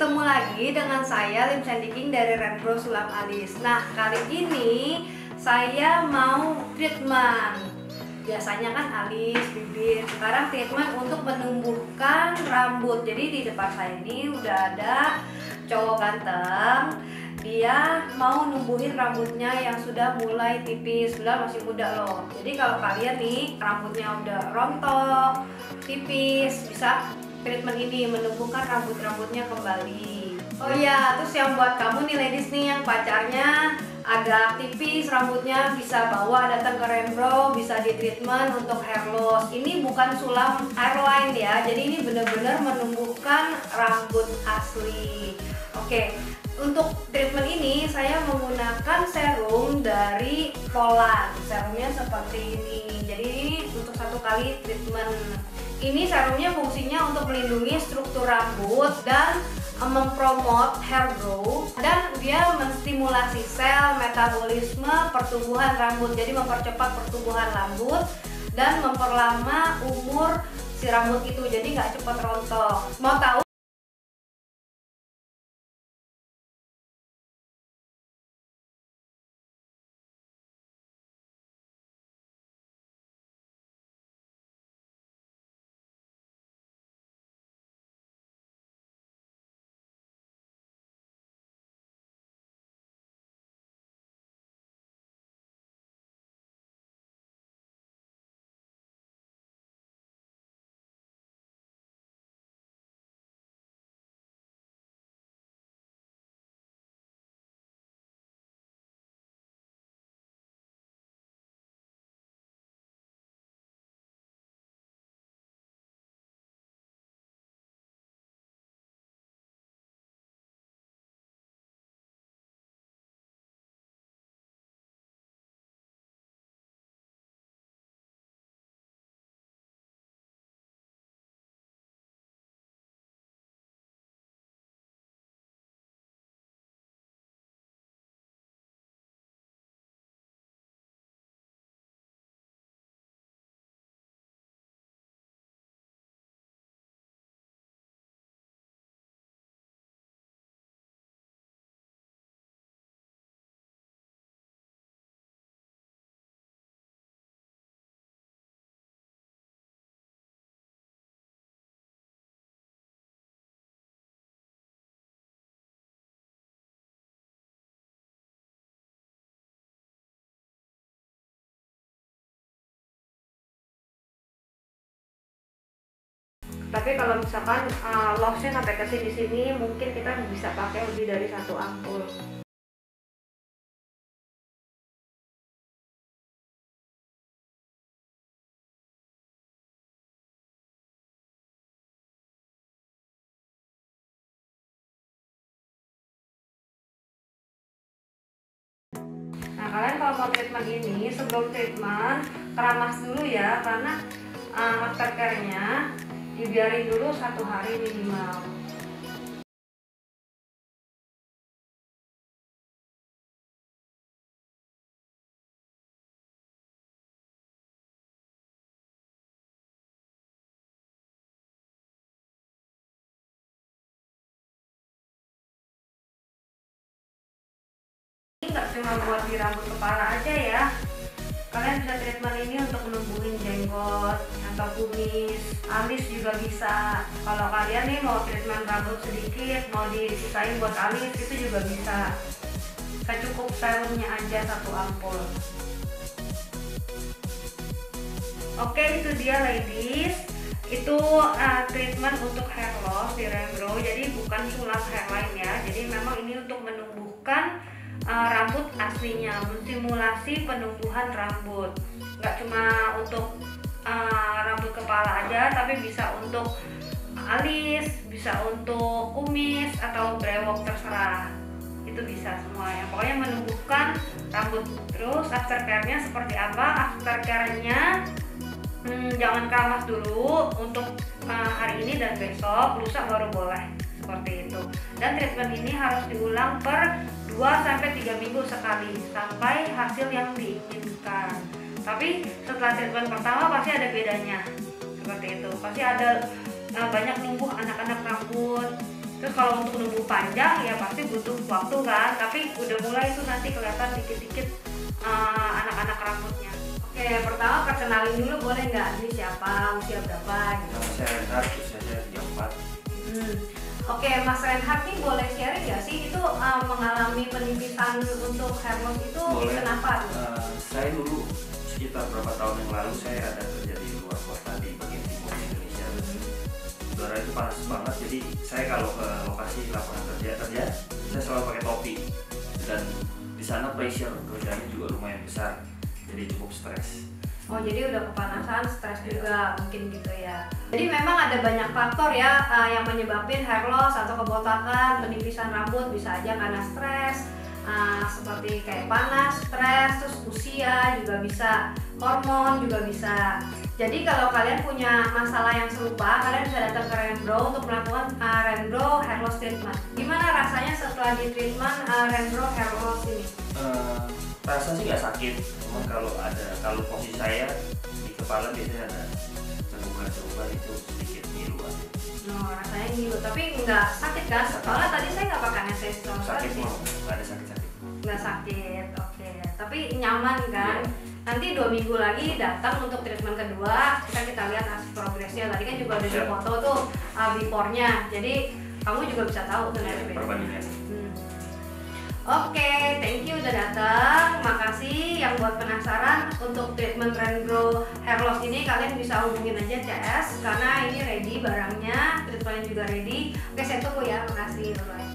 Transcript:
ketemu lagi dengan saya Lim Chandy King dari Rainbrow Sulam Alis. Nah, kali ini saya mau treatment. Biasanya kan alis, bibir, sekarang treatment untuk menumbuhkan rambut. Jadi di depan saya ini udah ada cowok ganteng, dia mau numbuhin rambutnya yang sudah mulai tipis, sudah masih muda loh. Jadi kalau kalian nih rambutnya udah rontok, tipis, bisa treatment ini menumbuhkan rambut-rambutnya kembali. Oh iya, terus yang buat kamu nih ladies nih yang pacarnya agak tipis rambutnya, bisa bawa datang ke Rainbrow, bisa di treatment untuk hair loss. Ini bukan sulam airline ya, jadi ini bener-bener menumbuhkan rambut asli. Oke, untuk treatment ini saya menggunakan serum dari Poland. Serumnya seperti ini, jadi ini untuk satu kali treatment. Ini serumnya fungsinya untuk melindungi struktur rambut dan mempromot hair growth, dan dia menstimulasi sel, metabolisme, pertumbuhan rambut, jadi mempercepat pertumbuhan rambut dan memperlama umur si rambut itu, jadi nggak cepat rontok. Mau tahu? Tapi kalau misalkan lossnya sampai ke sini mungkin kita bisa pakai lebih dari satu ampul. Nah, kalian kalau mau treatment ini, sebelum treatment keramas dulu ya, karena aftercare-nya dibiarin dulu 1 hari minimal. Ini nggak cuma buat di rambut kepala aja ya. Kalian bisa treatment ini untuk menumbuhin jenggot atau kumis, alis juga bisa. Kalau kalian nih mau treatment rambut sedikit, mau disisain buat alis, itu juga bisa. Cukup serumnya aja 1 ampul. Oke, itu dia ladies. Itu treatment untuk hair loss di Rainbrow. Jadi bukan sulam hairline ya. Jadi memang ini untuk menumbuhkan rambut aslinya, menstimulasi penumbuhan rambut. Nggak cuma untuk rambut kepala aja, tapi bisa untuk alis, bisa untuk kumis atau brewok, terserah. Itu bisa semuanya. Pokoknya menumbuhkan rambut. Terus aftercare-nya seperti apa? Aftercare-nya jangan keramas dulu untuk hari ini dan besok, lusa baru boleh. Seperti itu. Dan treatment ini harus diulang per 2-3 minggu sekali sampai hasil yang diinginkan. Tapi setelah treatment pertama pasti ada bedanya. Seperti itu. Pasti ada banyak numbuh anak-anak rambut, Terus kalau untuk nunggu panjang ya pasti butuh waktu kan, tapi udah mulai itu nanti kelihatan dikit-dikit anak-anak rambutnya. Oke, pertama perkenalin dulu boleh nggak, ini siapa, usia berapa gitu? Mas Reinhardt, usianya 34. Oke, Mas Reinhardt nih boleh sharing nggak sih itu mengalami penipisan untuk hair loss itu kenapa? Saya dulu sekitar berapa tahun yang lalu saya ada kerja di luar kota di bagian timur Indonesia. Udara itu panas banget, jadi saya kalau ke lokasi lapangan kerja saya selalu pakai topi, dan di sana pressure kerjanya juga lumayan besar, jadi cukup stres. Oh, jadi udah kepanasan, stres juga mungkin gitu ya. Jadi memang ada banyak faktor ya yang menyebabkan hair loss atau kebotakan, penipisan rambut bisa aja karena stres, seperti kayak panas, stres, terus usia juga bisa, hormon juga bisa. Jadi kalau kalian punya masalah yang serupa, kalian bisa datang ke Rainbrow untuk melakukan Rainbrow Hair Loss Treatment. Gimana rasanya setelah di treatment Rainbrow Hair Loss ini? Rasa sih nggak sakit, cuma kalau posisi saya di kepala biasanya ada ceruban-ceruban itu sedikit ngilu aja. Oh, rasanya ngilu, tapi nggak sakit kan? Soalnya tadi saya nggak pakai anestesi. Sakit mau? Nggak ada sakit-sakit. Nggak sakit, oke. Tapi nyaman kan? Yeah. Nanti 2 minggu lagi datang untuk treatment kedua, kita lihat hasil progresnya. Tadi kan juga udah di foto tuh before-nya, jadi kamu juga bisa tahu tuh perbandingannya. Oke, thank you udah datang. Makasih yang buat penasaran untuk treatment Rainbrow Hair Loss ini, kalian bisa hubungin aja CS karena ini ready barangnya, treatmentnya juga ready. Oke, saya tunggu ya. Makasih, bye-bye.